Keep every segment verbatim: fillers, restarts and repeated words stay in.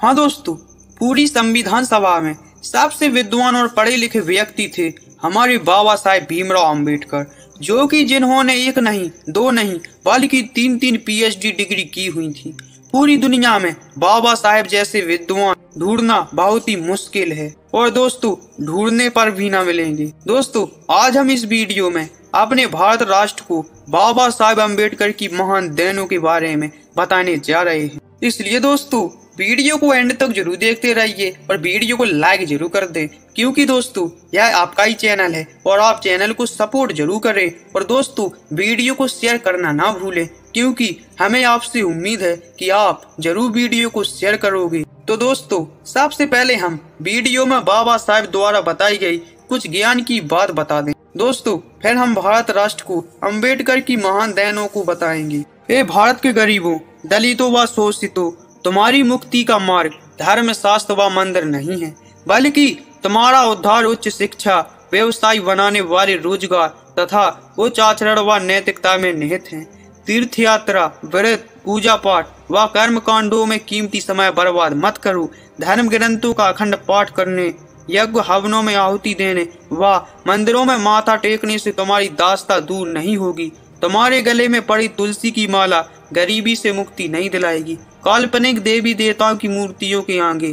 हाँ दोस्तों, पूरी संविधान सभा में सबसे विद्वान और पढ़े लिखे व्यक्ति थे हमारे बाबा साहेब भीमराव अंबेडकर, जो कि जिन्होंने एक नहीं, दो नहीं, बल्कि तीन तीन पीएचडी डिग्री की हुई थी। पूरी दुनिया में बाबा साहेब जैसे विद्वान ढूंढना बहुत ही मुश्किल है और दोस्तों ढूंढने पर भी ना मिलेंगे। दोस्तों आज हम इस वीडियो में अपने भारत राष्ट्र को बाबा साहेब अम्बेडकर की महान देनों के बारे में बताने जा रहे हैं, इसलिए दोस्तों वीडियो को एंड तक जरूर देखते रहिए और वीडियो को लाइक जरूर कर दें, क्योंकि दोस्तों यह आपका ही चैनल है और आप चैनल को सपोर्ट जरूर करें। और दोस्तों वीडियो को शेयर करना ना भूलें, क्योंकि हमें आपसे उम्मीद है कि आप जरूर वीडियो को शेयर करोगे। तो दोस्तों सबसे पहले हम वीडियो में बाबा साहेब द्वारा बताई गई कुछ ज्ञान की बात बता दें। दोस्तों फिर हम भारत राष्ट्र को अम्बेडकर की महान देनों को बताएंगे। ये भारत के गरीबों, दलितों व शोषितों, तुम्हारी मुक्ति का मार्ग धर्म शास्त्र व मंदिर नहीं है, बल्कि तुम्हारा उद्धार उच्च शिक्षा, व्यवसाय बनाने वाले रोजगार तथा उच्च आचरण व नैतिकता में निहित है। तीर्थ यात्रा, व्रत, पूजा पाठ व कर्म कांडों में कीमती समय बर्बाद मत करो। धर्म ग्रंथों का अखंड पाठ करने, यज्ञ हवनों में आहुति देने व मंदिरों में माथा टेकने से तुम्हारी दास्ता दूर नहीं होगी। तुम्हारे गले में पड़ी तुलसी की माला गरीबी से मुक्ति नहीं दिलाएगी। काल्पनिक देवी देवताओं की मूर्तियों के आगे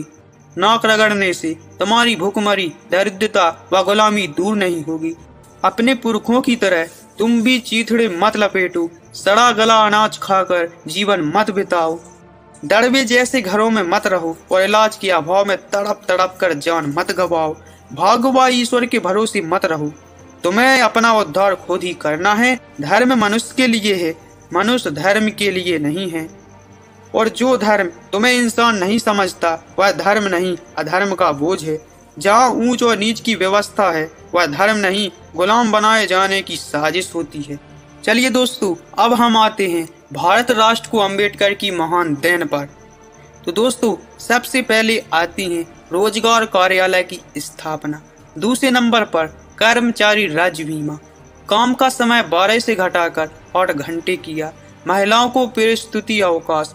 नाक रगड़ने से तुम्हारी भूखमरी, दरिद्रता व गुलामी दूर नहीं होगी। अपने पुरखों की तरह तुम भी चीथड़े मत लपेटो, सड़ा गला अनाज खाकर जीवन मत बिताओ, दड़बे जैसे घरों में मत रहो और इलाज के अभाव में तड़प तड़प कर जान मत गवाओ। भागवा ईश्वर के भरोसे मत रहो, तुम्हें अपना उद्धार खुद ही करना है। धर्म मनुष्य के लिए है, मनुष्य धर्म के लिए नहीं है, और जो धर्म तुम्हें इंसान नहीं समझता वह धर्म नहीं, अधर्म का बोझ है। जहाँ ऊंच और नीच की व्यवस्था है वह धर्म नहीं, गुलाम बनाए जाने की साजिश होती है। चलिए दोस्तों अब हम आते हैं भारत राष्ट्र को अम्बेडकर की महान देन पर। तो दोस्तों सबसे पहले आती है रोजगार कार्यालय की स्थापना, दूसरे नंबर पर कर्मचारी राज्य बीमा, काम का समय बारह से घटाकर आठ घंटे किया, महिलाओं को प्रस्तुति अवकाश,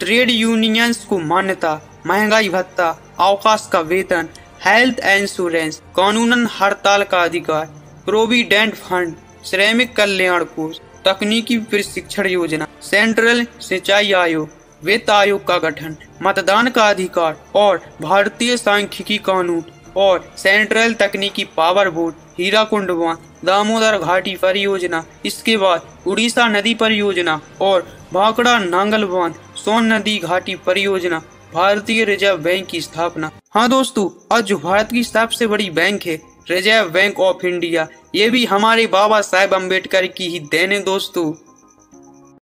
ट्रेड यूनियंस को मान्यता, महंगाई भत्ता, अवकाश का वेतन, हेल्थ इंश्योरेंस, कानूनन हड़ताल का अधिकार, प्रोविडेंट फंड, श्रमिक कल्याण कोष, तकनीकी प्रशिक्षण योजना, सेंट्रल सिंचाई आयोग, वित्त आयोग का गठन, मतदान का अधिकार और भारतीय सांख्यिकी कानून और सेंट्रल तकनीकी पावर बोर्ड, हीराकुंड बांध, दामोदर घाटी परियोजना, इसके बाद उड़ीसा नदी परियोजना और भाकड़ा नांगल बांध, सोन नदी घाटी परियोजना, भारतीय रिजर्व बैंक की स्थापना। हाँ दोस्तों आज जो भारत की सबसे बड़ी बैंक है रिजर्व बैंक ऑफ इंडिया, ये भी हमारे बाबा साहेब अम्बेडकर की ही देन है। दोस्तों